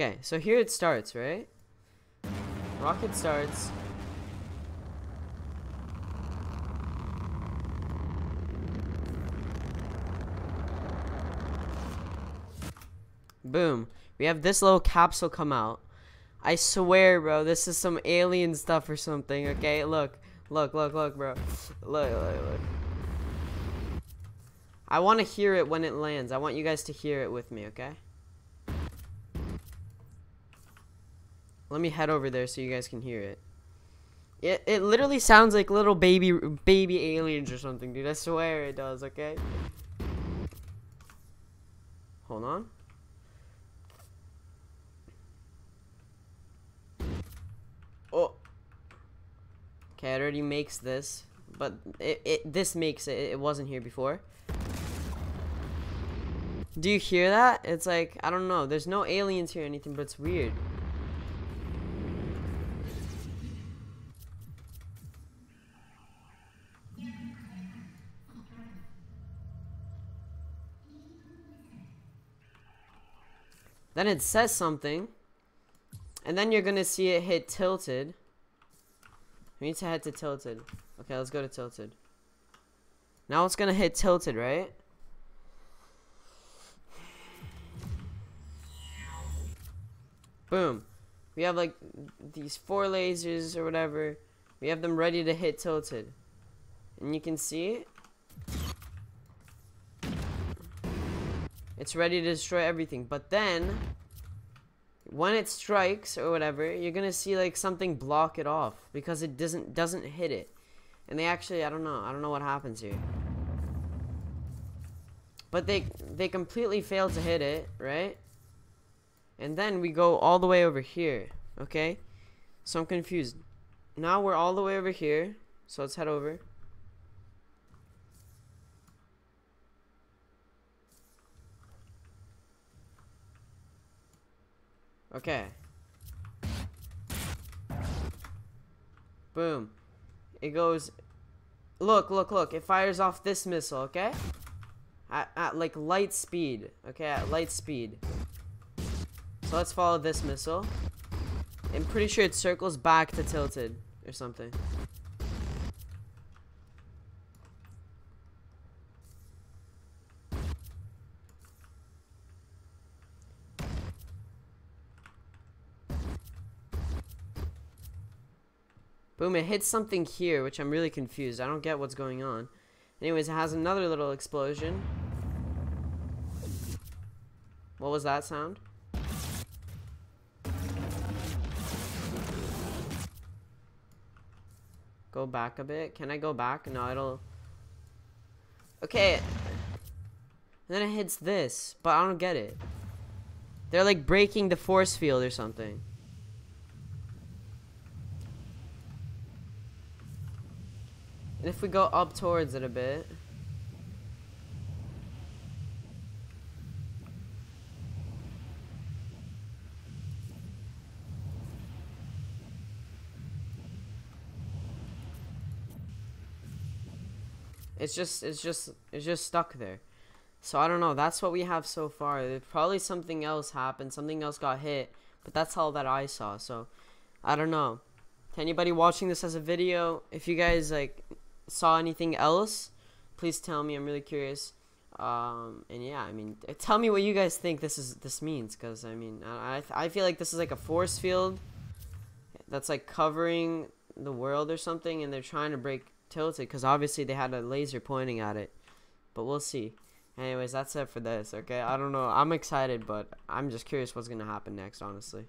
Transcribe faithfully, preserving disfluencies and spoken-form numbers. Okay, so here it starts, right? Rocket starts. Boom. We have this little capsule come out. I swear, bro, this is some alien stuff or something, okay? Look, look, look, look, bro. Look, look, look. I want to hear it when it lands. I want you guys to hear it with me, okay? Let me head over there so you guys can hear it. It, it literally sounds like little baby, baby aliens or something, dude. I swear it does, okay? Hold on. Oh. Okay, it already makes this, but it, it this makes it. It wasn't here before. Do you hear that? It's like, I don't know. There's no aliens here or anything, but it's weird. Then it says something. And then you're gonna see it hit tilted. We need to head to tilted. Okay, let's go to tilted. Now it's gonna hit tilted, right? Boom. We have like these four lasers or whatever. We have them ready to hit tilted. And you can see it. It's ready to destroy everything. But then when it strikes or whatever, you're gonna see like something block it off because it doesn't doesn't hit it. And they actually, I don't know, I don't know what happens here. But they they completely fail to hit it, right? And then we go all the way over here, okay? So I'm confused. Now we're all the way over here, so let's head over. Okay. Boom. It goes. Look, look, look. It fires off this missile, okay? At, at like light speed. Okay, at light speed. So let's follow this missile. I'm pretty sure it circles back to tilted or something. Boom, it hits something here, which I'm really confused. I don't get what's going on. Anyways, it has another little explosion. What was that sound? Go back a bit. Can I go back? No, it'll... Okay. And then it hits this, but I don't get it. They're like breaking the force field or something. And if we go up towards it a bit. It's just, it's just, it's just stuck there. So I don't know. That's what we have so far. There's probably something else happened. Something else got hit. But that's all that I saw. So I don't know. To anybody watching this as a video, if you guys like... saw anything else, please tell me. I'm really curious. Um and yeah, I mean, tell me what you guys think this is this means, because I mean, I, I feel like this is like a force field that's like covering the world or something, and they're trying to break tilted because obviously they had a laser pointing at it, but we'll see. Anyways, that's it for this. Okay, I don't know, I'm excited, but I'm just curious what's gonna happen next, honestly.